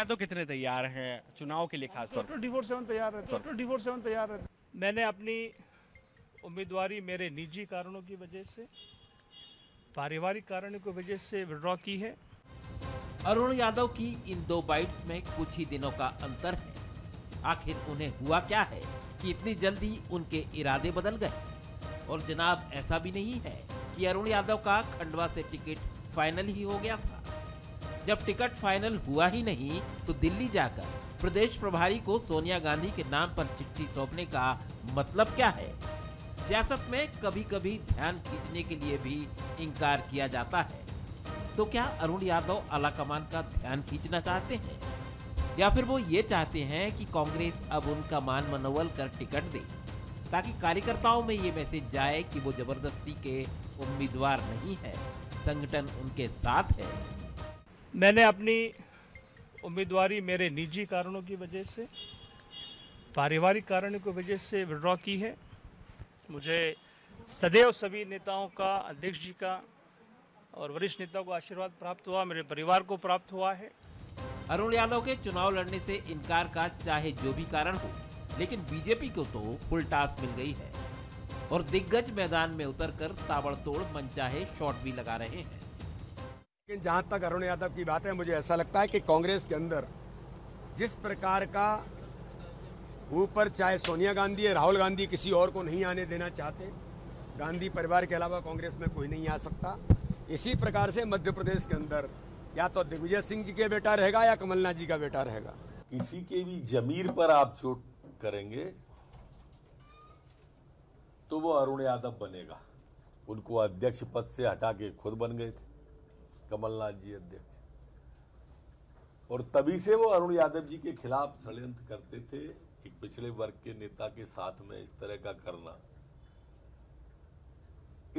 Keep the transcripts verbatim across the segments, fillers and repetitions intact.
सरकार तो कितने तैयार हैं चुनाव के लिए खास तौर पर? तैयार है चौबीस सौ सत्तावन तैयार है। मैंने अपनी उम्मीदवारी मेरे निजी कारणों की वजह से, पारिवारिक कारणों की वजह से विड्रॉ की है। अरुण यादव की इन दो बाइट्स में कुछ ही दिनों का अंतर है। आखिर उन्हें हुआ क्या है कि इतनी जल्दी उनके इरादे बदल गए? और जनाब, ऐसा भी नहीं है कि अरुण यादव का खंडवा से टिकट फाइनल ही हो गया था। जब टिकट फाइनल हुआ ही नहीं तो दिल्ली जाकर प्रदेश प्रभारी को सोनिया गांधी के नाम पर चिट्ठी सौंपने का मतलब क्या है? सियासत में कभी कभी ध्यान खींचने के लिए भी इंकार किया जाता है, तो क्या अरुण यादव आला कमान का ध्यान खींचना चाहते हैं या फिर वो ये चाहते हैं कि कांग्रेस अब उनका मान मनोवल कर टिकट दे ताकि कार्यकर्ताओं में ये मैसेज जाए कि वो जबरदस्ती के उम्मीदवार नहीं है, संगठन उनके साथ है। मैंने अपनी उम्मीदवारी मेरे निजी कारणों की वजह से, पारिवारिक कारणों की वजह से विड्रॉ की है। मुझे सदैव सभी नेताओं का, अध्यक्ष जी का और वरिष्ठ नेताओं को आशीर्वाद प्राप्त हुआ, मेरे परिवार को प्राप्त हुआ है। अरुण यादव के चुनाव लड़ने से इनकार का चाहे जो भी कारण हो, लेकिन बीजेपी को तो फुल टास मिल गई है और दिग्गज मैदान में उतरकर ताबड़तोड़ मनचाहे शॉट भी लगा रहे हैं। लेकिन जहां तक अरुण यादव की बात है, मुझे ऐसा लगता है कि कांग्रेस के अंदर जिस प्रकार का ऊपर चाहे सोनिया गांधी या राहुल गांधी किसी और को नहीं आने देना चाहते, गांधी परिवार के अलावा कांग्रेस में कोई नहीं आ सकता, इसी प्रकार से मध्य प्रदेश के अंदर या तो दिग्विजय सिंह जी के बेटा रहेगा या कमलनाथ जी का बेटा रहेगा। किसी के भी जमीर पर आप चोट करेंगे तो वो अरुण यादव बनेगा। उनको अध्यक्ष पद से हटा के खुद बन गए थे कमलनाथ जी अध्यक्ष, और तभी से वो अरुण यादव जी के खिलाफ षड्यंत्र करते थे। एक पिछले वर्ग के नेता के साथ में इस तरह का करना,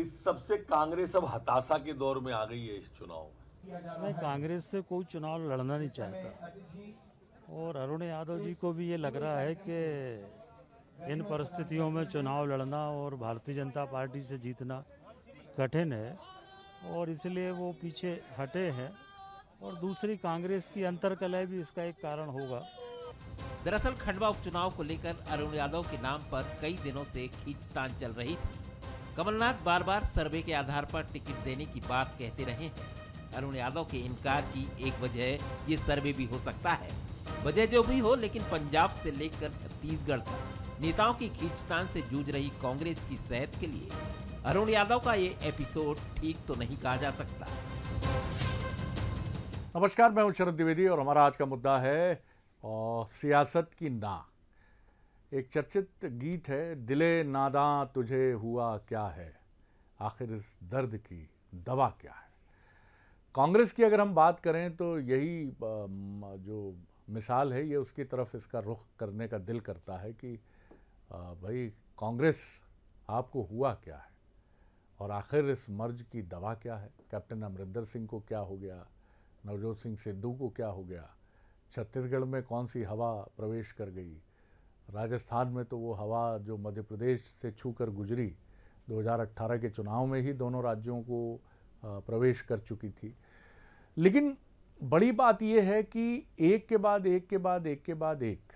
इस सबसे कांग्रेस अब हताशा के दौर में आ गई है इस चुनाव में। मैं कांग्रेस से कोई चुनाव लड़ना नहीं चाहता और अरुण यादव जी को भी ये लग रहा है कि इन परिस्थितियों में चुनाव लड़ना और भारतीय जनता पार्टी से जीतना कठिन है और इसलिए वो पीछे हटे हैं। और दूसरी, कांग्रेस की अंतर्कलह भी इसका एक कारण होगा। दरअसल खंडवा उपचुनाव को लेकर अरुण यादव के नाम पर कई दिनों से खींचतान चल रही थी। कमलनाथ बार बार सर्वे के आधार पर टिकट देने की बात कहते रहे हैं। अरुण यादव के इनकार की एक वजह ये सर्वे भी हो सकता है। वजह जो भी हो, लेकिन पंजाब से लेकर छत्तीसगढ़ तक नेताओं की खींचतान से जूझ रही कांग्रेस की सेहत के लिए अरुण यादव का ये एपिसोड ठीक तो नहीं कहा जा सकता। नमस्कार, मैं हूं शरद द्विवेदी और हमारा आज का मुद्दा है और सियासत की ना। एक चर्चित गीत है, दिले नादा तुझे हुआ क्या है, आखिर इस दर्द की दवा क्या है। कांग्रेस की अगर हम बात करें तो यही जो मिसाल है, ये उसकी तरफ इसका रुख करने का दिल करता है कि भाई कांग्रेस आपको हुआ क्या है और आखिर इस मर्ज की दवा क्या है। कैप्टन अमरिंदर सिंह को क्या हो गया, नवजोत सिंह सिद्धू को क्या हो गया, छत्तीसगढ़ में कौन सी हवा प्रवेश कर गई, राजस्थान में तो वो हवा जो मध्य प्रदेश से छूकर गुजरी दो हज़ार अठारह के चुनाव में ही दोनों राज्यों को प्रवेश कर चुकी थी। लेकिन बड़ी बात ये है कि एक के बाद एक के बाद एक के बाद एक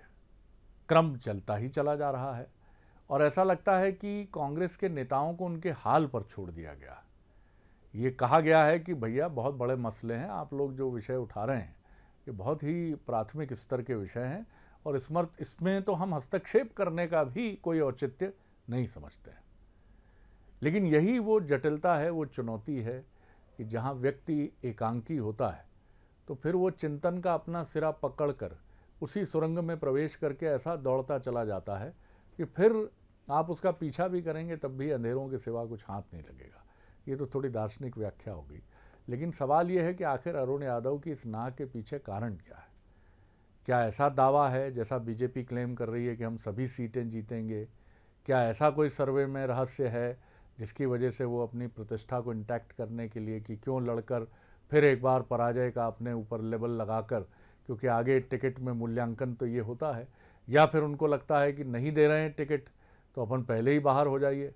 क्रम चलता ही चला जा रहा है और ऐसा लगता है कि कांग्रेस के नेताओं को उनके हाल पर छोड़ दिया गया। ये कहा गया है कि भैया बहुत बड़े मसले हैं, आप लोग जो विषय उठा रहे हैं ये बहुत ही प्राथमिक स्तर के विषय हैं और स्मर्थ इसमें तो हम हस्तक्षेप करने का भी कोई औचित्य नहीं समझते हैं। लेकिन यही वो जटिलता है, वो चुनौती है कि जहाँ व्यक्ति एकांकी होता है तो फिर वो चिंतन का अपना सिरा पकड़कर उसी सुरंग में प्रवेश करके ऐसा दौड़ता चला जाता है कि फिर आप उसका पीछा भी करेंगे तब भी अंधेरों के सिवा कुछ हाथ नहीं लगेगा। ये तो थोड़ी दार्शनिक व्याख्या हो गई, लेकिन सवाल यह है कि आखिर अरुण यादव की इस ना के पीछे कारण क्या है? क्या ऐसा दावा है जैसा बीजेपी क्लेम कर रही है कि हम सभी सीटें जीतेंगे? क्या ऐसा कोई सर्वे में रहस्य है जिसकी वजह से वो अपनी प्रतिष्ठा को इंटैक्ट करने के लिए कि क्यों लड़कर फिर एक बार पराजय का अपने ऊपर लेबल लगाकर, क्योंकि आगे टिकट में मूल्यांकन तो ये होता है, या फिर उनको लगता है कि नहीं दे रहे हैं टिकट तो अपन पहले ही बाहर हो जाइए,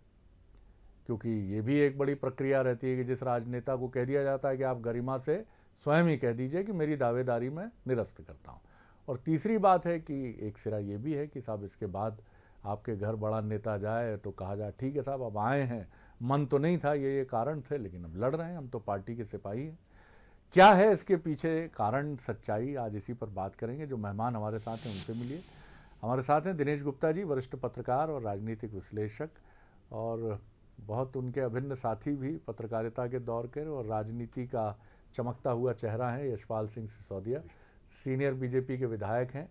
क्योंकि ये भी एक बड़ी प्रक्रिया रहती है कि जिस राजनेता को कह दिया जाता है कि आप गरिमा से स्वयं ही कह दीजिए कि मेरी दावेदारी मैं निरस्त करता हूँ। और तीसरी बात है कि एक सिरा ये भी है कि साहब इसके बाद आपके घर बड़ा नेता जाए तो कहा जाए ठीक है साहब अब आए हैं, मन तो नहीं था, ये ये कारण थे, लेकिन हम लड़ रहे हैं, हम तो पार्टी के सिपाही हैं। क्या है इसके पीछे कारण, सच्चाई, आज इसी पर बात करेंगे। जो मेहमान हमारे साथ हैं उनसे मिलिए। हमारे साथ हैं दिनेश गुप्ता जी, वरिष्ठ पत्रकार और राजनीतिक विश्लेषक और बहुत उनके अभिन्न साथी भी पत्रकारिता के दौर के, और राजनीति का चमकता हुआ चेहरा है यशपाल सिंह सिसौदिया, सीनियर बीजेपी के विधायक हैं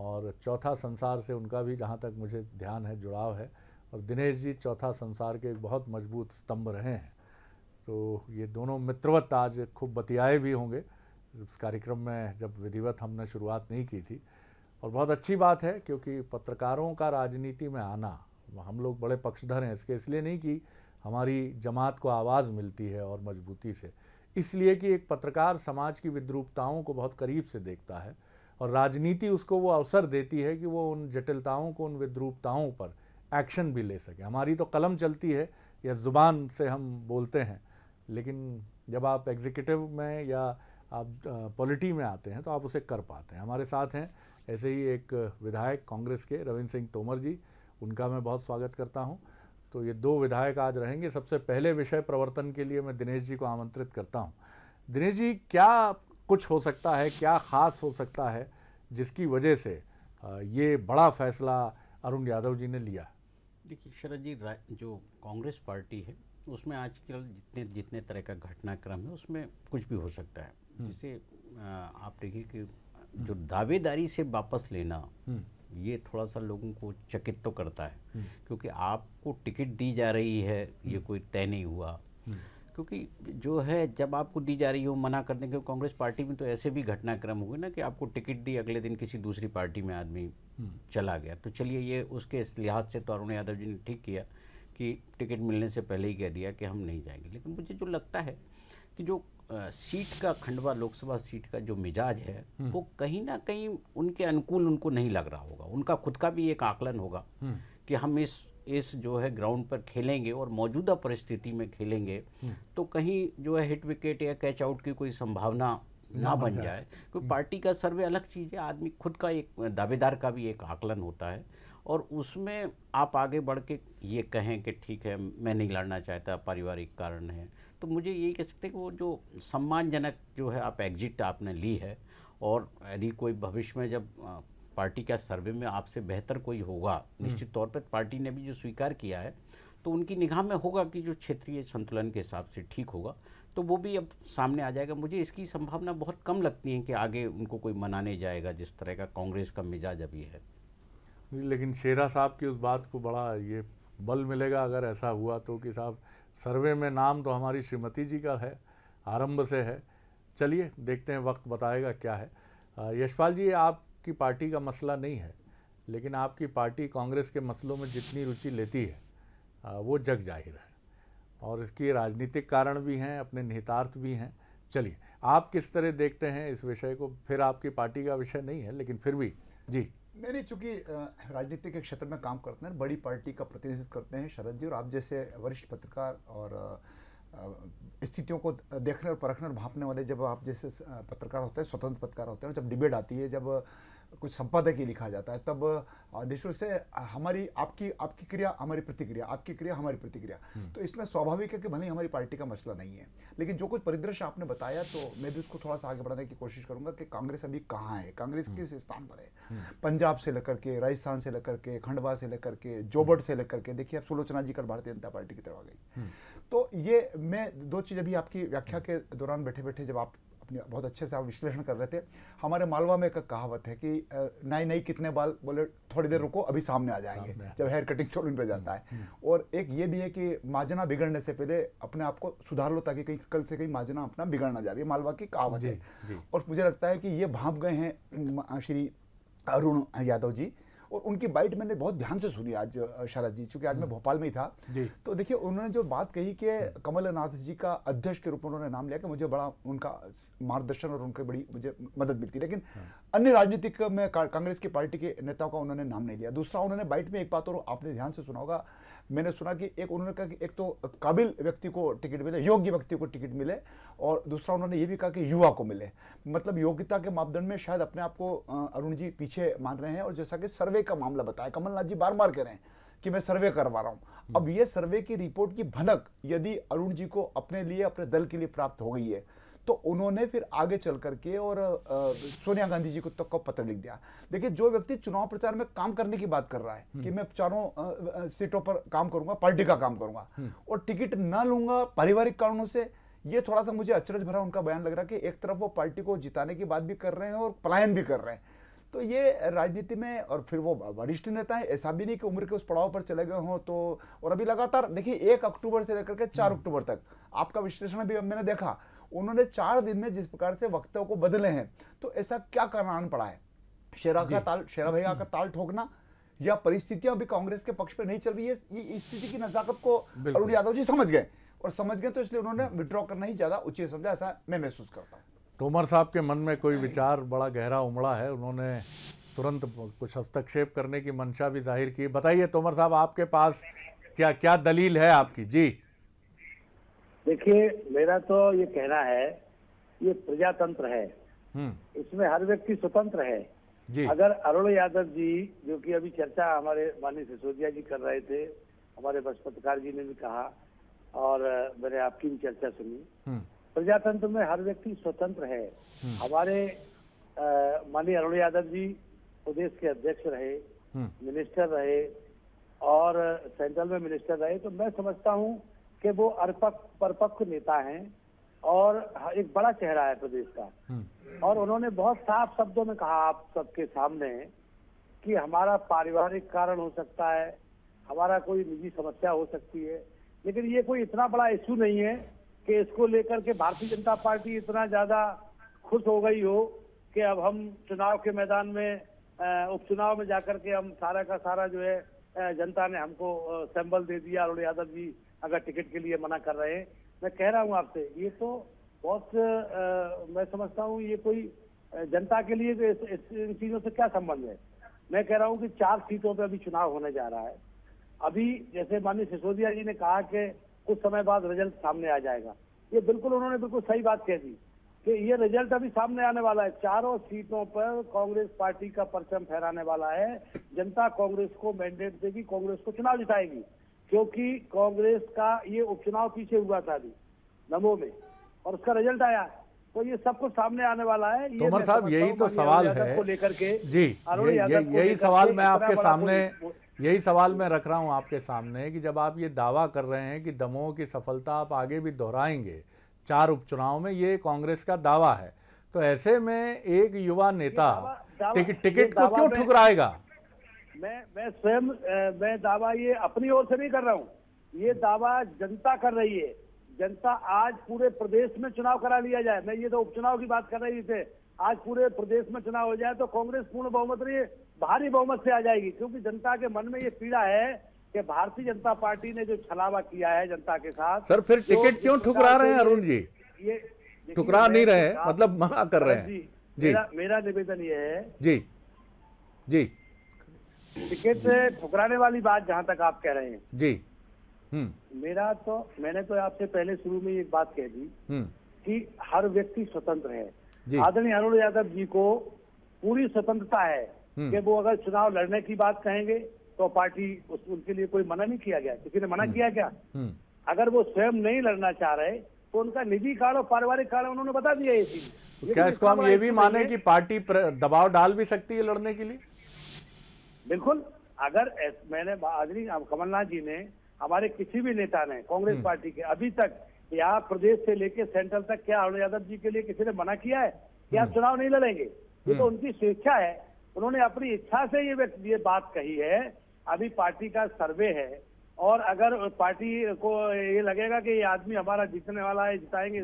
और चौथा संसार से उनका भी जहाँ तक मुझे ध्यान है जुड़ाव है। और दिनेश जी चौथा संसार के एक बहुत मजबूत स्तंभ रहे हैं, तो ये दोनों मित्रवत आज खूब बतियाए भी होंगे इस कार्यक्रम में, जब विधिवत हमने शुरुआत नहीं की थी। और बहुत अच्छी बात है क्योंकि पत्रकारों का राजनीति में आना, हम लोग बड़े पक्षधर हैं इसके, इसलिए नहीं कि हमारी जमात को आवाज़ मिलती है और मजबूती से, इसलिए कि एक पत्रकार समाज की विद्रूपताओं को बहुत करीब से देखता है और राजनीति उसको वो अवसर देती है कि वो उन जटिलताओं को, उन विद्रूपताओं पर एक्शन भी ले सके। हमारी तो कलम चलती है या ज़ुबान से हम बोलते हैं, लेकिन जब आप एग्जीक्यूटिव में या आप पॉलिटी में आते हैं तो आप उसे कर पाते हैं। हमारे साथ हैं ऐसे ही एक विधायक कांग्रेस के रविंद्र सिंह तोमर जी, उनका मैं बहुत स्वागत करता हूँ। तो ये दो विधायक आज रहेंगे। सबसे पहले विषय प्रवर्तन के लिए मैं दिनेश जी को आमंत्रित करता हूँ। दिनेश जी, क्या कुछ हो सकता है, क्या खास हो सकता है जिसकी वजह से ये बड़ा फैसला अरुण यादव जी ने लिया? देखिए शरद जी, जो कांग्रेस पार्टी है उसमें आजकल जितने जितने तरह का घटनाक्रम है उसमें कुछ भी हो सकता है। जिसे आप देखिए कि जो दावेदारी से वापस लेना, ये थोड़ा सा लोगों को चकित तो करता है क्योंकि आपको टिकट दी जा रही है, ये कोई तय नहीं हुआ, क्योंकि जो है जब आपको दी जा रही हो मना करने के। कांग्रेस पार्टी में तो ऐसे भी घटनाक्रम हुए ना कि आपको टिकट दी, अगले दिन किसी दूसरी पार्टी में आदमी चला गया। तो चलिए ये उसके लिहाज से तो अरुण यादव जी ने ठीक किया कि टिकट मिलने से पहले ही कह दिया कि हम नहीं जाएंगे। लेकिन मुझे जो लगता है कि जो सीट का, खंडवा लोकसभा सीट का जो मिजाज है वो कहीं ना कहीं उनके अनुकूल उनको नहीं लग रहा होगा। उनका खुद का भी एक आकलन होगा कि हम इस इस जो है ग्राउंड पर खेलेंगे और मौजूदा परिस्थिति में खेलेंगे तो कहीं जो है हिट विकेट या कैच आउट की कोई संभावना ना बन जाए। क्योंकि पार्टी का सर्वे अलग चीज़ है, आदमी खुद का एक दावेदार का भी एक आकलन होता है और उसमें आप आगे बढ़ के ये कहें कि ठीक है मैं नहीं लड़ना चाहता, पारिवारिक कारण है, तो मुझे यही कह सकते हैं कि वो जो सम्मानजनक जो है आप एग्जिट आपने ली है। और यदि कोई भविष्य में जब पार्टी का सर्वे में आपसे बेहतर कोई होगा, निश्चित तौर पर पार्टी ने भी जो स्वीकार किया है तो उनकी निगाह में होगा कि जो क्षेत्रीय संतुलन के हिसाब से ठीक होगा, तो वो भी अब सामने आ जाएगा। मुझे इसकी संभावना बहुत कम लगती है कि आगे उनको कोई मनाने जाएगा जिस तरह का कांग्रेस का मिजाज अभी है। लेकिन शेरा साहब की उस बात को बड़ा ये बल मिलेगा अगर ऐसा हुआ तो, कि साहब सर्वे में नाम तो हमारी श्रीमती जी का है आरंभ से है। चलिए देखते हैं, वक्त बताएगा क्या है। यशपाल जी, आपकी पार्टी का मसला नहीं है लेकिन आपकी पार्टी कांग्रेस के मसलों में जितनी रुचि लेती है वो जग जाहिर है और इसकी राजनीतिक कारण भी हैं, अपने निहितार्थ भी हैं। चलिए आप किस तरह देखते हैं इस विषय को? फिर आपकी पार्टी का विषय नहीं है लेकिन फिर भी। जी मैंने चूँकि राजनीति के क्षेत्र में काम करते हैं, बड़ी पार्टी का प्रतिनिधित्व करते हैं शरद जी, और आप जैसे वरिष्ठ पत्रकार और स्थितियों को देखने और परखने और भांपने वाले, जब आप जैसे पत्रकार होते हैं, स्वतंत्र पत्रकार होते हैं, और जब डिबेट आती है, जब कुछ संपादकीय लिखा जाता है, तब निश्चित से हमारी आपकी आपकी क्रिया हमारी प्रतिक्रिया, आपकी क्रिया हमारी प्रतिक्रिया, तो इसमें स्वाभाविक है कि भले ही हमारी पार्टी का मसला नहीं है लेकिन जो कुछ परिदृश्य आपने बताया तो मैं भी उसको थोड़ा सा आगे बढ़ाने की कोशिश करूंगा कि कांग्रेस अभी कहाँ है, कांग्रेस किस स्थान पर है। पंजाब से लेकर के, राजस्थान से लेकर के, खंडवा से लेकर के, जोबड़ से लेकर के, देखिए आप सुलोचना जी कल भारतीय जनता पार्टी की तरफ आ गई। तो ये मैं दो चीज़ अभी आपकी व्याख्या के दौरान बैठे बैठे जब आप बहुत अच्छे से आप विश्लेषण कर रहे थे, हमारे मालवा में एक कहावत है कि नहीं नहीं कितने बाल, बोले थोड़ी देर रुको अभी सामने आ जाएंगे, जब हेयर कटिंग सैलून पे जाता है। और एक ये भी है कि माजना बिगड़ने से पहले अपने आप को सुधार लो ताकि कहीं कल से कहीं माजना अपना बिगड़ना जा रही है, मालवा की कहावत है। और मुझे लगता है कि ये भांप गए हैं श्री अरुण यादव जी, और उनकी बाइट मैंने बहुत ध्यान से सुनी आज शरद जी, चूँकि आज मैं भोपाल में ही था। तो देखिए उन्होंने जो बात कही कि कमल नाथ जी का अध्यक्ष के रूप में उन्होंने नाम लिया, कि मुझे बड़ा उनका मार्गदर्शन और उनकी बड़ी मुझे मदद मिलती, लेकिन अन्य राजनीतिक में कांग्रेस की पार्टी के नेताओं का उन्होंने नाम नहीं लिया। दूसरा, उन्होंने बाइट में एक बात और आपने ध्यान से सुना होगा, मैंने सुना कि एक उन्होंने कहा कि एक तो काबिल व्यक्ति को टिकट मिले, योग्य व्यक्ति को टिकट मिले, और दूसरा उन्होंने ये भी कहा कि युवा को मिले। मतलब योग्यता के मापदंड में शायद अपने आप को अरुण जी पीछे मान रहे हैं। और जैसा कि सर्वे का मामला बताया, कमलनाथ जी बार बार कह रहे हैं कि मैं सर्वे करवा रहा हूँ। अब ये सर्वे की रिपोर्ट की भनक यदि अरुण जी को अपने लिए, अपने दल के लिए प्राप्त हो गई है, तो उन्होंने फिर आगे चल करके और सोनिया गांधी जी को तक का पत्र लिख दिया। देखिए, जो व्यक्ति चुनाव प्रचार में काम करने की बात कर रहा है कि मैं चारों सीटों पर काम करूंगा, पार्टी का काम करूंगा और टिकट ना लूंगा पारिवारिक कारणों से, ये थोड़ा सा मुझे अचरज भरा उनका बयान लग रहा है कि एक तरफ वो पार्टी को जिताने की बात भी कर रहे हैं और पलायन भी कर रहे हैं। तो ये राजनीति में, और फिर वो वरिष्ठ नेता है, ऐसा भी नहीं कि उम्र के उस पड़ाव पर चले गए हों। तो और अभी लगातार देखिए, एक अक्टूबर से लेकर के चार अक्टूबर तक आपका विश्लेषण भी मैंने देखा, उन्होंने चार दिन में जिस प्रकार से वक्तों को बदले हैं, तो ऐसा क्या कारण पड़ा है? शेरा का ताल, शेरा भैया का ताल ठोकना, या परिस्थितियां अभी कांग्रेस के पक्ष में नहीं चल रही है। ये स्थिति की नजाकत को अरुण यादव जी समझ गए, और समझ गए तो इसलिए उन्होंने विड्रॉ करना ही ज्यादा उचित समझा, ऐसा मैं महसूस करता हूँ। तोमर साहब के मन में कोई विचार बड़ा गहरा उमड़ा है, उन्होंने तुरंत कुछ हस्तक्षेप करने की मंशा भी जाहिर की। बताइए तोमर साहब, आपके पास क्या क्या दलील है आपकी? जी देखिए, मेरा तो ये कहना है, ये प्रजातंत्र है, इसमें हर व्यक्ति स्वतंत्र है जी। अगर अरुण यादव जी, जो कि अभी चर्चा हमारे माननीय सिसोदिया जी कर रहे थे, हमारे बस पत्रकार जी ने भी कहा और मैंने आपकी भी चर्चा सुनी, प्रजातंत्र में हर व्यक्ति स्वतंत्र है। हमारे माननीय अरुण यादव जी प्रदेश के अध्यक्ष रहे, मिनिस्टर रहे और सेंट्रल में मिनिस्टर रहे, तो मैं समझता हूं कि वो अरपक परपक्व नेता हैं और एक बड़ा चेहरा है प्रदेश का। और उन्होंने बहुत साफ शब्दों में कहा आप सबके सामने कि हमारा पारिवारिक कारण हो सकता है, हमारा कोई निजी समस्या हो सकती है, लेकिन ये कोई इतना बड़ा इश्यू नहीं है कि इसको लेकर के भारतीय जनता पार्टी इतना ज्यादा खुश हो गई हो कि अब हम चुनाव के मैदान में, उपचुनाव में जाकर के हम सारा का सारा जो है जनता ने हमको सैंबल दे दिया, अरुण यादव जी अगर टिकट के लिए मना कर रहे हैं। मैं कह रहा हूं आपसे, ये तो बहुत आ, मैं समझता हूं ये कोई जनता के लिए इस, इस, इन चीजों से क्या संबंध है। मैं कह रहा हूँ कि चार सीटों पर अभी चुनाव होने जा रहा है। अभी जैसे माननीय सिसोदिया जी ने कहा कि कुछ समय बाद रिजल्ट सामने आ जाएगा, ये बिल्कुल उन्होंने बिल्कुल सही बात कह दी कि ये रिजल्ट अभी सामने आने वाला है। चारों सीटों पर कांग्रेस पार्टी का परचम फहराने वाला है। जनता कांग्रेस को मैंडेट देगी, कांग्रेस को चुनाव जिताएगी, क्योंकि कांग्रेस का ये उपचुनाव पीछे हुआ था अभी नमो में और उसका रिजल्ट आया, तो ये सब कुछ सामने आने वाला है। तोमर साहब, यही तो सवाल है लेकर के जी, यही सवाल मैं आपके सामने यही सवाल मैं रख रहा हूं आपके सामने कि जब आप ये दावा कर रहे हैं कि दमोह की सफलता आप आगे भी दोहराएंगे चार उपचुनाव में, ये कांग्रेस का दावा है, तो ऐसे में एक युवा नेता टिकट को क्यों ठुकराएगा? मैं मैं स्वयं मैं दावा ये अपनी ओर से नहीं कर रहा हूँ, ये दावा जनता कर रही है। जनता आज पूरे प्रदेश में चुनाव करा लिया जाए, मैं ये तो उपचुनाव की बात कर रही थी, आज पूरे प्रदेश में चुनाव हो जाए तो कांग्रेस पूर्ण बहुमत नहीं, भारी बहुमत से आ जाएगी, क्योंकि जनता के मन में ये पीड़ा है कि भारतीय जनता पार्टी ने जो छलावा किया है जनता के साथ। सर, फिर टिकट क्यों ठुकरा रहे हैं अरुण जी? ये ठुकरा नहीं रहे, मतलब मना कर रहे हैं जी। मेरा, मेरा निवेदन ये है जी जी टिकट से ठुकराने वाली बात जहां तक आप कह रहे हैं जी, मेरा तो मैंने तो आपसे पहले शुरू में एक बात कह दी कि हर व्यक्ति स्वतंत्र है। आदरणीय अरुण यादव जी को पूरी स्वतंत्रता है कि वो अगर चुनाव लड़ने की बात कहेंगे तो पार्टी उस, उनके लिए कोई मना नहीं किया गया, किसी ने मना किया क्या? अगर वो स्वयं नहीं लड़ना चाह रहे तो उनका निजी कारण और पारिवारिक कारण उन्होंने बता दिया। ये चीज तो क्या इसको हम ये भी माने कि पार्टी दबाव डाल भी सकती है लड़ने के लिए? बिल्कुल। अगर मैंने आदरणीय कमलनाथ जी ने, हमारे किसी भी नेता ने कांग्रेस पार्टी के अभी तक यहाँ प्रदेश से लेके सेंट्रल तक, क्या अरुण यादव जी के लिए किसी ने मना किया है कि आप चुनाव नहीं लड़ेंगे? ये तो उनकी स्वेच्छा है, उन्होंने अपनी इच्छा से ये ये बात कही है। अभी पार्टी का सर्वे है और अगर पार्टी को ये लगेगा कि ये आदमी हमारा जीतने वाला है, जिताएंगे,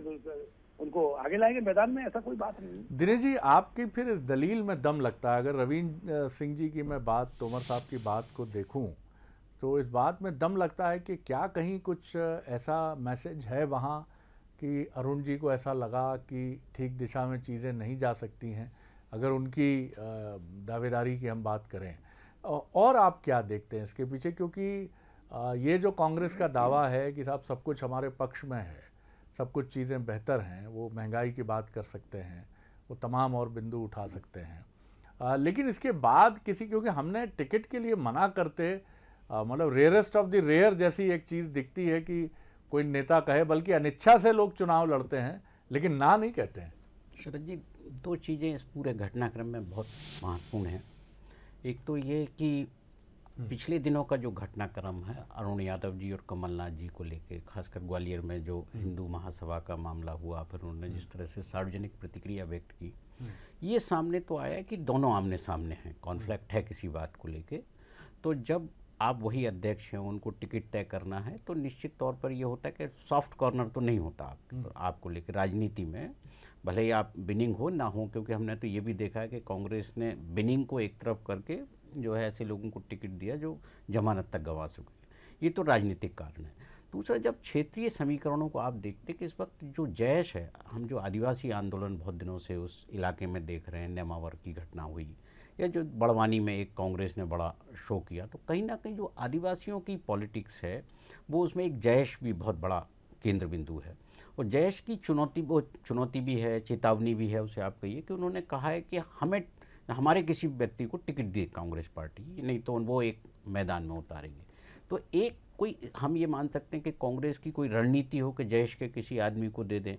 उनको आगे लाएंगे मैदान में, ऐसा कोई बात नहीं। दिनेश जी, आपकी फिर इस दलील में दम लगता है? अगर रविंद्र सिंह जी की मैं बात, तोमर साहब की बात को देखूं तो इस बात में दम लगता है कि क्या कहीं कुछ ऐसा मैसेज है वहाँ कि अरुण जी को ऐसा लगा कि ठीक दिशा में चीज़ें नहीं जा सकती हैं, अगर उनकी दावेदारी की हम बात करें? और आप क्या देखते हैं इसके पीछे? क्योंकि ये जो कांग्रेस का दावा है कि साहब सब कुछ हमारे पक्ष में है, सब कुछ चीज़ें बेहतर हैं, वो महंगाई की बात कर सकते हैं, वो तमाम और बिंदु उठा सकते हैं, आ, लेकिन इसके बाद किसी, क्योंकि हमने टिकट के लिए मना करते, मतलब रेयरेस्ट ऑफ द रेयर जैसी एक चीज़ दिखती है कि कोई नेता कहे, बल्कि अनिच्छा से लोग चुनाव लड़ते हैं लेकिन ना नहीं कहते हैं। शरद जी, दो चीज़ें इस पूरे घटनाक्रम में बहुत महत्वपूर्ण हैं। एक तो ये कि पिछले दिनों का जो घटनाक्रम है अरुण यादव जी और कमलनाथ जी को लेके, खासकर ग्वालियर में जो हिंदू महासभा का मामला हुआ, फिर उन्होंने जिस तरह से सार्वजनिक प्रतिक्रिया व्यक्त की, ये सामने तो आया कि दोनों आमने सामने हैं, कॉन्फ्लिक्ट है किसी बात को लेके। तो जब आप वही अध्यक्ष हैं, उनको टिकट तय करना है, तो निश्चित तौर पर ये होता है कि सॉफ्ट कॉर्नर तो नहीं होता आपके तो आपको लेकर राजनीति में, भले ही आप बिनिंग हो ना हो, क्योंकि हमने तो ये भी देखा है कि कांग्रेस ने बिनिंग को एक तरफ करके जो है ऐसे लोगों को टिकट दिया जो जमानत तक गंवा सके। ये तो राजनीतिक कारण है। दूसरा, जब क्षेत्रीय समीकरणों को आप देखते कि इस वक्त जो जैश है, हम जो आदिवासी आंदोलन बहुत दिनों से उस इलाके में देख रहे हैं, नेमावर की घटना हुई या जो बड़वानी में एक कांग्रेस ने बड़ा शो किया, तो कहीं ना कहीं जो आदिवासियों की पॉलिटिक्स है वो, उसमें एक जैश भी बहुत बड़ा केंद्र बिंदु है। और जैश की चुनौती, वो चुनौती भी है, चेतावनी भी है, उसे आप कहिए कि उन्होंने कहा है कि हमें, हमारे किसी व्यक्ति को टिकट दे कांग्रेस पार्टी, नहीं तो वो एक मैदान में उतारेंगे। तो एक कोई, हम ये मान सकते हैं कि कांग्रेस की कोई रणनीति हो कि जयेश के किसी आदमी को दे दें,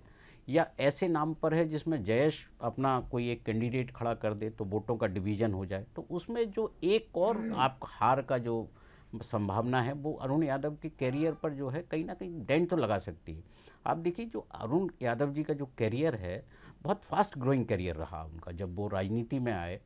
या ऐसे नाम पर है जिसमें जयेश अपना कोई एक कैंडिडेट खड़ा कर दे तो वोटों का डिवीज़न हो जाए। तो उसमें जो एक और आप हार का जो संभावना है वो अरुण यादव के कैरियर पर जो है कहीं ना कहीं डेंट तो लगा सकती है। आप देखिए जो अरुण यादव जी का जो कैरियर है, बहुत फास्ट ग्रोइंग कैरियर रहा उनका। जब वो राजनीति में आए,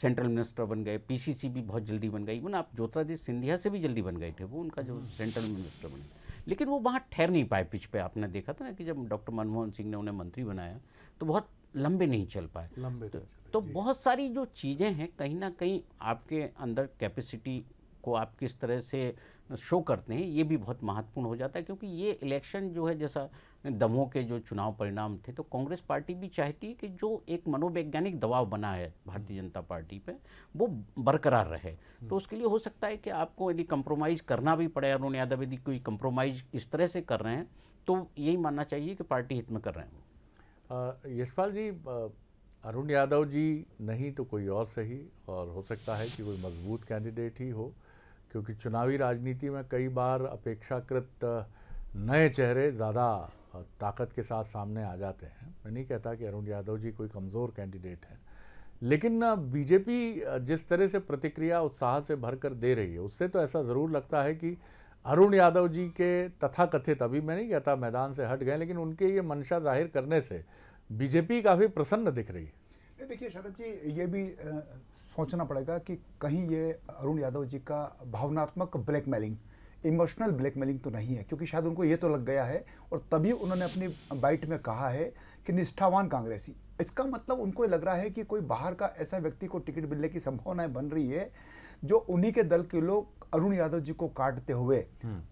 सेंट्रल मिनिस्टर बन गए, पीसीसी भी बहुत जल्दी बन गई, इवन आप ज्योतिरादित्य सिंधिया से भी जल्दी बन गए थे, वो उनका जो सेंट्रल मिनिस्टर बन गए। लेकिन वो वहाँ ठहर नहीं पाए पिच पे। आपने देखा था ना कि जब डॉक्टर मनमोहन सिंह ने उन्हें मंत्री बनाया तो बहुत लंबे नहीं चल पाए। लंबे तो, तो बहुत सारी जो चीज़ें हैं कहीं ना कहीं आपके अंदर कैपेसिटी को आप किस तरह से शो करते हैं, ये भी बहुत महत्वपूर्ण हो जाता है। क्योंकि ये इलेक्शन जो है, जैसा दमोह के जो चुनाव परिणाम थे, तो कांग्रेस पार्टी भी चाहती है कि जो एक मनोवैज्ञानिक दबाव बना है भारतीय जनता पार्टी पे, वो बरकरार रहे। तो उसके लिए हो सकता है कि आपको यदि कंप्रोमाइज़ करना भी पड़े, अरुण यादव यदि कोई कंप्रोमाइज़ इस तरह से कर रहे हैं तो यही मानना चाहिए कि पार्टी हित में कर रहे हैं। यशपाल जी, अरुण यादव जी नहीं तो कोई और सही, और हो सकता है कि कोई मजबूत कैंडिडेट ही हो, क्योंकि चुनावी राजनीति में कई बार अपेक्षाकृत नए चेहरे ज़्यादा ताकत के साथ सामने आ जाते हैं। मैं नहीं कहता कि अरुण यादव जी कोई कमज़ोर कैंडिडेट हैं, लेकिन बीजेपी जिस तरह से प्रतिक्रिया उत्साह से भरकर दे रही है, उससे तो ऐसा ज़रूर लगता है कि अरुण यादव जी के तथाकथित, अभी मैं नहीं कहता मैदान से हट गए, लेकिन उनके ये मंशा जाहिर करने से बीजेपी काफ़ी प्रसन्न दिख रही है। देखिए शरद जी, ये भी आ... सोचना पड़ेगा कि कहीं ये अरुण यादव जी का भावनात्मक ब्लैकमेलिंग, इमोशनल ब्लैकमेलिंग तो नहीं है, क्योंकि शायद उनको ये तो लग गया है और तभी उन्होंने अपनी बाइट में कहा है कि निष्ठावान कांग्रेसी। इसका मतलब उनको लग रहा है कि कोई बाहर का ऐसा व्यक्ति को टिकट मिलने की संभावनाएं बन रही है जो उन्हीं के दल के लोग अरुण यादव जी को काटते हुए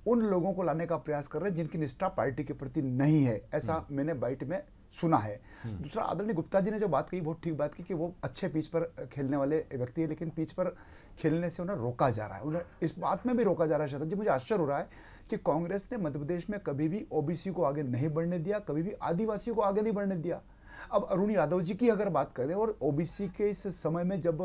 उन लोगों को लाने का प्रयास कर रहे हैं जिनकी निष्ठा पार्टी के प्रति नहीं है, ऐसा मैंने बाइट में सुना है। दूसरा, आदरणीय गुप्ता जी ने जो बात कही, बहुत ठीक बात की कि वो अच्छे पिच पर खेलने वाले व्यक्ति है, लेकिन पिच पर खेलने से उन्हें रोका जा रहा है, उन्हें इस बात में भी रोका जा रहा है। शरद जी, मुझे आश्चर्य हो रहा है कि कांग्रेस ने मध्य प्रदेश में कभी भी ओबीसी को आगे नहीं बढ़ने दिया, कभी भी आदिवासियों को आगे नहीं बढ़ने दिया। अब अरुण यादव जी की अगर बात करें, और ओबीसी के इस समय में जब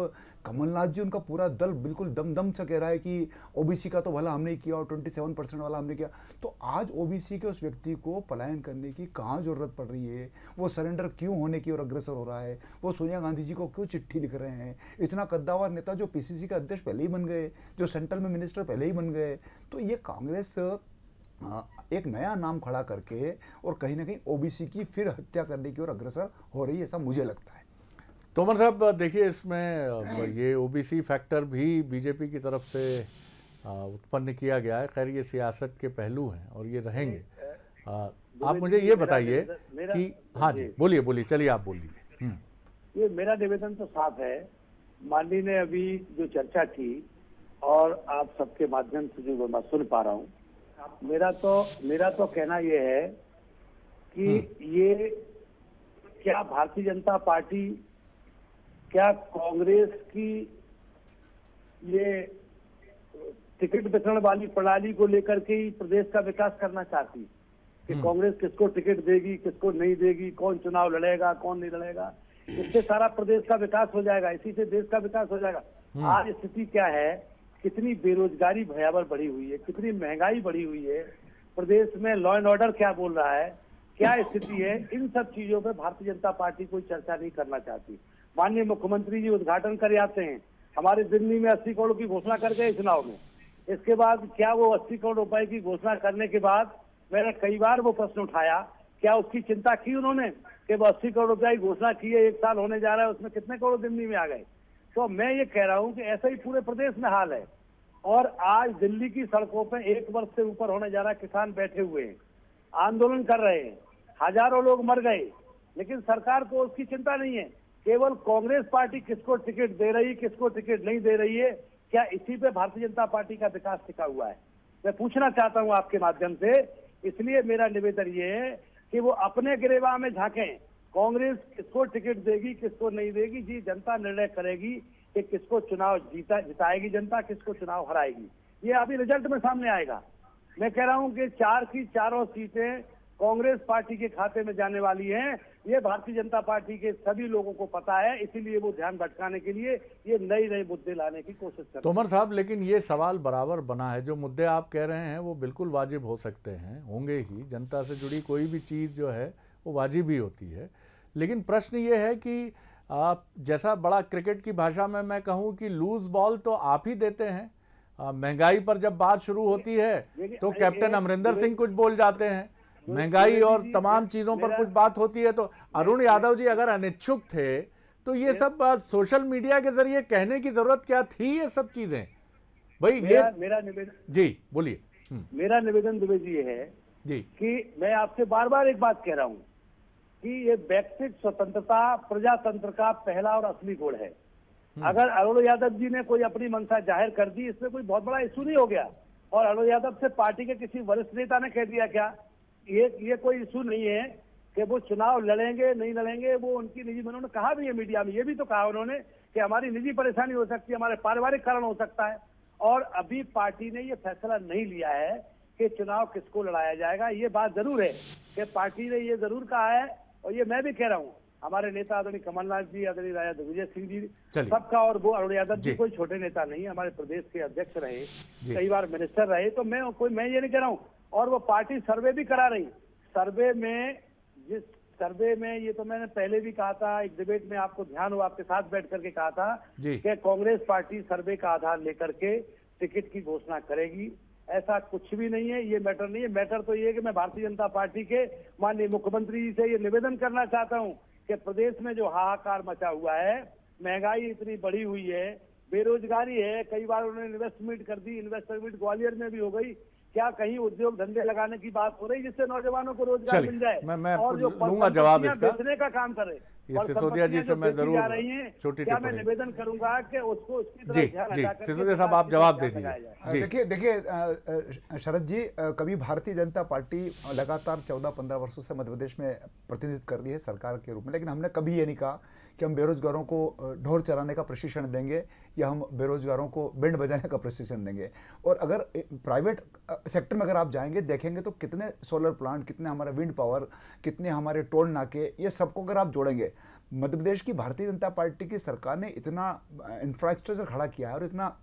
कमलनाथ जी, उनका पूरा दल बिल्कुल दम दम से कह रहा है कि ओबीसी का तो भला हमने किया और सत्ताईस परसेंट वाला हमने किया, तो आज ओबीसी के उस व्यक्ति को पलायन करने की कहाँ ज़रूरत पड़ रही है? वो सरेंडर क्यों होने की ओर अग्रसर हो रहा है? वो सोनिया गांधी जी को क्यों चिट्ठी लिख रहे हैं? इतना कद्दावर नेता जो पीसीसी का अध्यक्ष पहले ही बन गए, जो सेंट्रल में मिनिस्टर पहले ही बन गए, तो ये कांग्रेस एक नया नाम खड़ा करके और कहीं ना कहीं ओबीसी की फिर हत्या करने की ओर अग्रसर हो रही है, ऐसा मुझे लगता है। तोमर साहब, देखिए इसमें ये ओबीसी फैक्टर भी बीजेपी की तरफ से उत्पन्न किया गया है। खैर, ये सियासत के पहलू हैं और ये रहेंगे। आप मुझे ये बताइए कि हाँ जी, बोलिए बोलिए, चलिए आप बोलिए। ये मेरा निवेदन तो साफ है, माननीय ने अभी जो चर्चा की और आप सबके माध्यम से जो मैं सुन पा रहा हूँ, मेरा तो मेरा तो कहना यह है कि ये क्या भारतीय जनता पार्टी, क्या कांग्रेस की ये टिकट वितरण वाली प्रणाली को लेकर के ही प्रदेश का विकास करना चाहती कि कांग्रेस किसको टिकट देगी, किसको नहीं देगी, कौन चुनाव लड़ेगा, कौन नहीं लड़ेगा। इससे सारा प्रदेश का विकास हो जाएगा, इसी से देश का विकास हो जाएगा। आज स्थिति क्या है, कितनी बेरोजगारी भयावह बढ़ी हुई है, कितनी महंगाई बढ़ी हुई है, प्रदेश में लॉ एंड ऑर्डर क्या बोल रहा है, क्या स्थिति है, इन सब चीजों पे भारतीय जनता पार्टी कोई चर्चा नहीं करना चाहती। माननीय मुख्यमंत्री जी उद्घाटन कर आते हैं, हमारे दिल्ली में अस्सी करोड़ की घोषणा कर गए चुनाव में, इसके बाद क्या वो अस्सी करोड़ रुपए की घोषणा करने के बाद मैंने कई बार वो प्रश्न उठाया, क्या उसकी चिंता की उन्होंने कि वो अस्सी करोड़ रुपए की घोषणा की है, एक साल होने जा रहा है, उसमें कितने करोड़ दिल्ली में आ गए। तो मैं ये कह रहा हूँ कि ऐसा ही पूरे प्रदेश में हाल है। और आज दिल्ली की सड़कों पर एक वर्ष से ऊपर होने जा रहा, किसान बैठे हुए हैं, आंदोलन कर रहे हैं, हजारों लोग मर गए, लेकिन सरकार को उसकी चिंता नहीं है। केवल कांग्रेस पार्टी किसको टिकट दे रही है, किसको टिकट नहीं दे रही है, क्या इसी पे भारतीय जनता पार्टी का विकास टिका हुआ है? मैं पूछना चाहता हूं आपके माध्यम से। इसलिए मेरा निवेदन ये है कि वो अपने गिरेवा में झांकें, कांग्रेस किसको टिकट देगी, किसको नहीं देगी, जी जनता निर्णय करेगी कि किसको चुनाव जीता जिताएगी जनता, किसको चुनाव हराएगी, ये अभी रिजल्ट में सामने आएगा। मैं कह रहा हूं कि चार की चारों सीटें कांग्रेस पार्टी के खाते में जाने वाली हैं, ये भारतीय जनता पार्टी के सभी लोगों को पता है, इसीलिए वो ध्यान भटकाने के लिए ये नए नए मुद्दे लाने की कोशिश कर। तोमर साहब, लेकिन ये सवाल बराबर बना है, जो मुद्दे आप कह रहे हैं वो बिल्कुल वाजिब हो सकते हैं, होंगे ही, जनता से जुड़ी कोई भी चीज़ जो है वो वाजिब ही होती है। लेकिन प्रश्न ये है कि आप जैसा बड़ा क्रिकेट की भाषा में मैं कहूँ कि लूज बॉल तो आप ही देते हैं, महंगाई पर जब बात शुरू होती है तो कैप्टन अमरिंदर सिंह कुछ बोल जाते हैं, महंगाई और तमाम चीजों पर कुछ बात होती है। तो अरुण यादव जी अगर अनिच्छुक थे तो ये सब बात सोशल मीडिया के जरिए कहने की जरूरत क्या थी, ये सब चीजें? भाई ये मेरा निवेदन जी, बोलिए। मेरा निवेदन दुबे जी है जी कि मैं आपसे बार बार एक बात कह रहा हूँ कि ये व्यक्तिगत स्वतंत्रता प्रजातंत्र का पहला और असली गुण है। अगर अरुण यादव जी ने कोई अपनी मंशा जाहिर कर दी, इसमें कोई बहुत बड़ा इशू नहीं हो गया। और अरुण यादव से पार्टी के किसी वरिष्ठ नेता ने कह दिया क्या, ये ये कोई इशू नहीं है कि वो चुनाव लड़ेंगे नहीं लड़ेंगे, वो उनकी निजी, उन्होंने कहा भी है मीडिया में, ये भी तो कहा उन्होंने कि हमारी निजी परेशानी हो सकती है, हमारे पारिवारिक कारण हो सकता है। और अभी पार्टी ने ये फैसला नहीं लिया है कि चुनाव किसको लड़ाया जाएगा। ये बात जरूर है कि पार्टी ने ये जरूर कहा है, और ये मैं भी कह रहा हूँ, हमारे नेता आदरणीय कमलनाथ जी, आदरणीय राजा दिग्विजय सिंह जी, सबका, और वो अरुण यादव जी कोई छोटे नेता नहीं, हमारे प्रदेश के अध्यक्ष रहे, कई बार मिनिस्टर रहे, तो मैं कोई मैं ये नहीं कह रहा हूँ। और वो पार्टी सर्वे भी करा रही, सर्वे में जिस सर्वे में ये तो मैंने पहले भी कहा था, एक डिबेट में आपको ध्यान हो, आपके साथ बैठ करके कहा था कि कांग्रेस पार्टी सर्वे का आधार लेकर के टिकट की घोषणा करेगी, ऐसा कुछ भी नहीं है, ये मैटर नहीं है। मैटर तो ये है कि मैं भारतीय जनता पार्टी के माननीय मुख्यमंत्री जी से ये निवेदन करना चाहता हूँ कि प्रदेश में जो हाहाकार मचा हुआ है, महंगाई इतनी बढ़ी हुई है, बेरोजगारी है, कई बार उन्होंने इन्वेस्टमेंट कर दी, इन्वेस्टमेंट ग्वालियर में भी हो गई, क्या कहीं उद्योग धंधे लगाने की बात हो रही जिससे नौजवानों को रोजगार मिल जाए। मैं, मैं और जो लूंगा जवाब इसका, बेचने का काम करे, सिसोदिया जी से मैं जरूर छोटी क्या मैं निवेदन करूंगा कि उसको उसकी जी जी सिसोदिया साहब आप जवाब दे दीजिए। देखिए देखिए शरद जी, कभी भारतीय जनता पार्टी लगातार चौदह पंद्रह वर्षों से मध्य प्रदेश में प्रतिनिधित्व कर रही है सरकार के रूप में, लेकिन हमने कभी ये नहीं कहा कि हम बेरोजगारों को ढोल चलाने का प्रशिक्षण देंगे या हम बेरोजगारों को बैंड बजाने का प्रशिक्षण देंगे। और अगर प्राइवेट सेक्टर में अगर आप जाएंगे देखेंगे तो कितने सोलर प्लांट, कितने हमारा विंड पावर, कितने हमारे टोल नाके, ये सबको अगर आप जोड़ेंगे, मध्य प्रदेश की भारतीय जनता पार्टी की सरकार ने इतना इंफ्रास्ट्रक्चर खड़ा किया है और इतना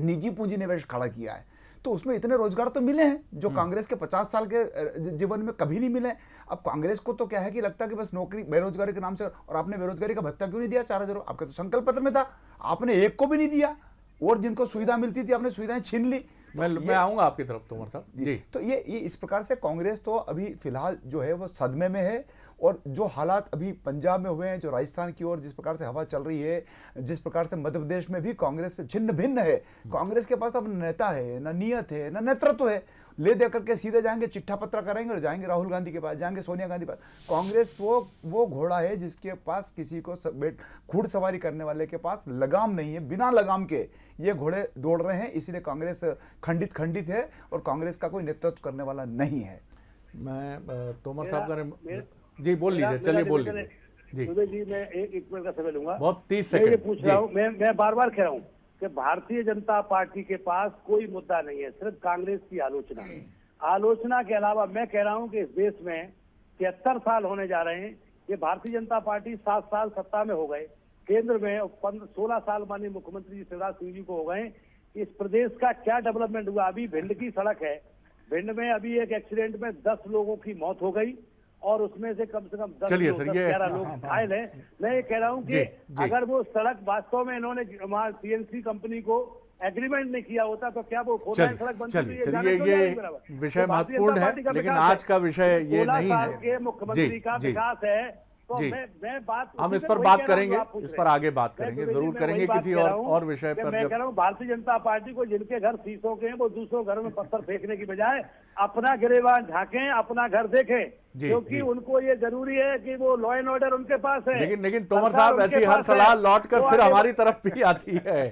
निजी पूंजी निवेश खड़ा किया है, तो उसमें इतने रोजगार तो मिले हैं जो कांग्रेस के पचास साल के जीवन में कभी नहीं मिले। अब कांग्रेस को तो क्या है कि लगता है कि बस नौकरी, बेरोजगारी के नाम से। और आपने बेरोजगारी का भत्ता क्यों नहीं दिया? चार हजार आपके तो संकल्प पत्र में था, आपने एक को भी नहीं दिया, और जिनको सुविधा मिलती थी आपने सुविधाएं छीन ली। तो मैं मैं आऊंगा आपकी तरफ तोमर साहब जी। तो ये ये इस प्रकार से कांग्रेस तो अभी फिलहाल जो है वो सदमे में है, और जो हालात अभी पंजाब में हुए हैं, जो राजस्थान की ओर जिस प्रकार से हवा चल रही है, जिस प्रकार से मध्य प्रदेश में भी कांग्रेस से छिन्न भिन्न है। कांग्रेस के पास अब नेता है ना नीयत है ना नेतृत्व है, ले दे करके सीधे जाएंगे, चिट्ठा पत्रा करेंगे और जाएंगे राहुल गांधी के पास, जाएंगे सोनिया गांधी के पास। कांग्रेस वो वो घोड़ा है जिसके पास किसी को घुड़ सवारी करने वाले के पास लगाम नहीं है, बिना लगाम के ये घोड़े दौड़ रहे हैं, इसीलिए कांग्रेस खंडित खंडित है और कांग्रेस का कोई नेतृत्व करने वाला नहीं है। मैं तोमर साहब का जी बोल लीजिए, चलिए बोल लीजिए जी। मैं एक मिनट का समय लूंगा, बहुत तीस सेकंड। मैं पूछ रहा हूँ, मैं मैं बार बार कह रहा हूँ कि भारतीय जनता पार्टी के पास कोई मुद्दा नहीं है, सिर्फ कांग्रेस की आलोचना है। आलोचना के अलावा मैं कह रहा हूं कि इस देश में तिहत्तर साल होने जा रहे हैं, ये भारतीय जनता पार्टी सात साल सत्ता में हो गए, केंद्र में पंद्रह सोलह साल माननीय मुख्यमंत्री जी शिवराज सिंह जी को हो गए। इस प्रदेश का क्या डेवलपमेंट हुआ? अभी भिंड की सड़क है, भिंड में अभी एक एक्सीडेंट में दस लोगों की मौत हो गई और उसमें से कम से कम दस ग्यारह लोग घायल हैं। मैं ये कह रहा हूँ कि अगर वो सड़क वास्तव में इन्होंने सीएनसी कंपनी को एग्रीमेंट नहीं किया होता तो क्या वो सड़क बंद चलिए ये विषय महत्वपूर्ण है, लेकिन आज का विषय ये नहीं है। मुख्यमंत्री का विकास है तो जी मैं, मैं बात हम इस पर बात करेंगे, इस पर आगे बात करेंगे, जरूर करेंगे किसी और और विषय पर। मैं कह रहा हूँ भारतीय जनता पार्टी को, जिनके घर शीशों के हैं वो दूसरों घरों में पत्थर फेंकने की बजाय अपना गिरेबान झांकें, अपना घर देखें, क्योंकि उनको ये जरूरी है कि वो लॉ एंड ऑर्डर उनके पास है। लेकिन लेकिन तोमर साहब ऐसी हर सलाह लौट कर फिर हमारी तरफ भी आती है,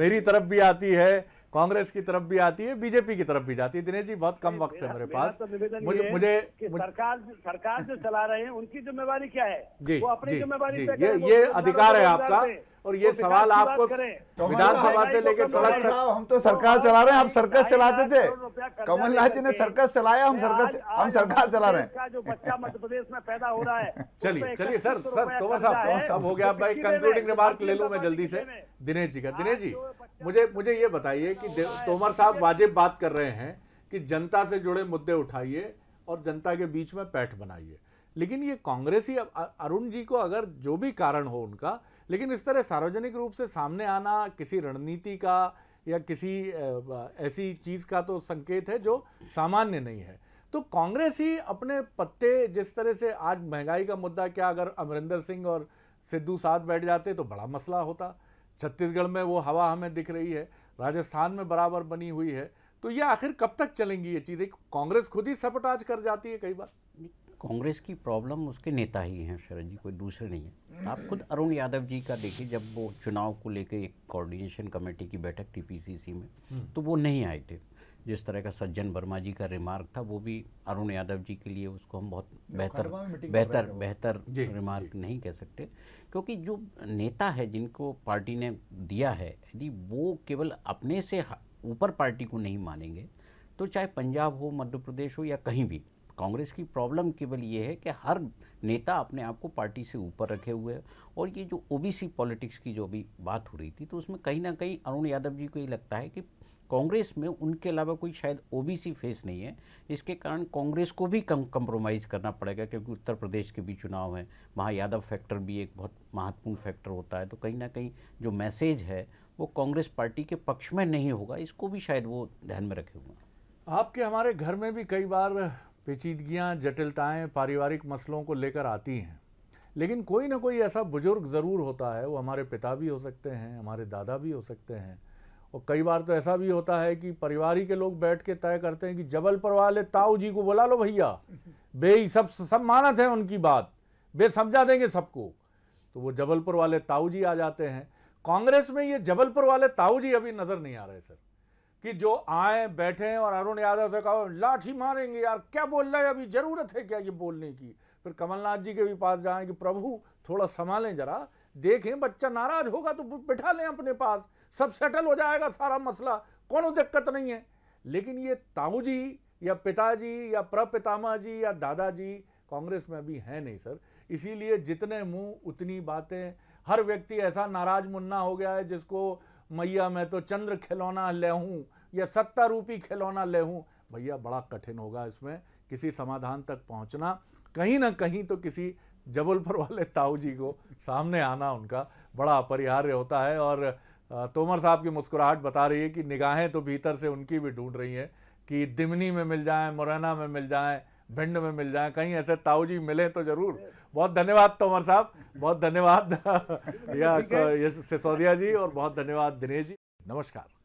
मेरी तरफ भी आती है, कांग्रेस की तरफ भी आती है, बीजेपी की तरफ भी जाती है। दिनेश जी बहुत कम वक्त है मेरे पास, मुझे मुझे सरकार सरकार जो चला रहे हैं उनकी जिम्मेवारी क्या है? वो अपनी जिम्मेवारी पे, ये ये अधिकार है आपका। और ये सवाल आपको विधानसभा से लेकर सड़क तक, हम तो सरकार चला रहे हैं, हम सर्कस चलाते थे, कमलनाथ जी ने सर्कस चलाया, हम सर्कस हम सरकार चला रहे हैं। जो बच्चा मध्य प्रदेश में पैदा हो रहा है। चलिए चलिए सर सर तोमर साहब सब हो गया, अब भाई कंक्लूडिंग रिमार्क ले लूं मैं जल्दी से दिनेश जी का। दिनेश जी मुझे मुझे ये बताइए कि तोमर साहब वाजिब बात कर रहे हैं कि जनता से जुड़े मुद्दे उठाइए और जनता के बीच में पैठ बनाइए, लेकिन ये कांग्रेसी अरुण जी को अगर जो भी कारण हो उनका, लेकिन इस तरह सार्वजनिक रूप से सामने आना किसी रणनीति का या किसी ऐसी चीज़ का तो संकेत है जो सामान्य नहीं है। तो कांग्रेस ही अपने पत्ते जिस तरह से आज महंगाई का मुद्दा, क्या अगर अमरिंदर सिंह और सिद्धू साथ बैठ जाते तो बड़ा मसला होता। छत्तीसगढ़ में वो हवा हमें दिख रही है, राजस्थान में बराबर बनी हुई है, तो ये आखिर कब तक चलेंगी ये चीज़ें? कांग्रेस खुद ही सपटाज कर जाती है कई बार। कांग्रेस की प्रॉब्लम उसके नेता ही हैं शरद जी, कोई दूसरे नहीं है। आप खुद अरुण यादव जी का देखिए, जब वो चुनाव को लेकर एक कोऑर्डिनेशन कमेटी की बैठक टीपीसीसी में, तो वो नहीं आए थे। जिस तरह का सज्जन वर्मा जी का रिमार्क था वो भी अरुण यादव जी के लिए, उसको हम बहुत बेहतर बेहतर बेहतर रिमार्क नहीं कह सकते, क्योंकि जो नेता है जिनको पार्टी ने दिया है, यदि वो केवल अपने से ऊपर पार्टी को नहीं मानेंगे तो चाहे पंजाब हो, मध्य प्रदेश हो या कहीं भी, कांग्रेस की प्रॉब्लम केवल ये है कि हर नेता अपने आप को पार्टी से ऊपर रखे हुए है। और ये जो ओबीसी पॉलिटिक्स की जो भी बात हो रही थी, तो उसमें कहीं ना कहीं अरुण यादव जी को ये लगता है कि कांग्रेस में उनके अलावा कोई शायद ओबीसी फेस नहीं है, इसके कारण कांग्रेस को भी कम कंप्रोमाइज़ करना पड़ेगा, क्योंकि उत्तर प्रदेश के भी चुनाव हैं, वहाँ यादव फैक्टर भी एक बहुत महत्वपूर्ण फैक्टर होता है। तो कहीं ना कहीं जो मैसेज है वो कांग्रेस पार्टी के पक्ष में नहीं होगा, इसको भी शायद वो ध्यान में रखे हुए। आपके हमारे घर में भी कई बार पेचीदगियाँ, जटिलताएं पारिवारिक मसलों को लेकर आती हैं, लेकिन कोई ना कोई ऐसा बुजुर्ग ज़रूर होता है, वो हमारे पिता भी हो सकते हैं, हमारे दादा भी हो सकते हैं, और कई बार तो ऐसा भी होता है कि परिवार के लोग बैठ के तय करते हैं कि जबलपुर वाले ताऊ जी को बुला लो भैया, बे सब सब मानत हैं उनकी बात, बे समझा देंगे सबको, तो वो जबलपुर वाले ताऊ जी आ जाते हैं। कांग्रेस में ये जबलपुर वाले ताऊ जी अभी नज़र नहीं आ रहे सर, कि जो आए बैठें और अरुण यादव से कहो लाठी मारेंगे यार, क्या बोल रहा है, अभी ज़रूरत है क्या ये बोलने की? फिर कमलनाथ जी के भी पास जाएं कि प्रभु थोड़ा संभालें, जरा देखें, बच्चा नाराज़ होगा तो बिठा लें अपने पास, सब सेटल हो जाएगा सारा मसला, कोनो दिक्कत नहीं है। लेकिन ये ताऊ जी या पिताजी या प्रपितामह जी या दादाजी कांग्रेस में अभी है नहीं सर, इसीलिए जितने मुँह उतनी बातें। हर व्यक्ति ऐसा नाराज मुन्ना हो गया है जिसको मैया मैं तो चंद्र खिलौना ले हूँ या सत्ता रूपी खिलौना ले हूँ। भैया बड़ा कठिन होगा इसमें किसी समाधान तक पहुँचना, कहीं ना कहीं तो किसी जबलपुर वाले ताऊ जी को सामने आना उनका बड़ा अपरिहार्य होता है। और तोमर साहब की मुस्कुराहट बता रही है कि निगाहें तो भीतर से उनकी भी ढूंढ रही हैं कि दिमनी में मिल जाएं, मुरैना में मिल जाएं, भिंड में मिल जाएं, कहीं ऐसे ताऊ जी मिले तो जरूर। बहुत धन्यवाद तोमर साहब, बहुत धन्यवाद या सिसौदिया जी, और बहुत धन्यवाद दिनेश जी। नमस्कार।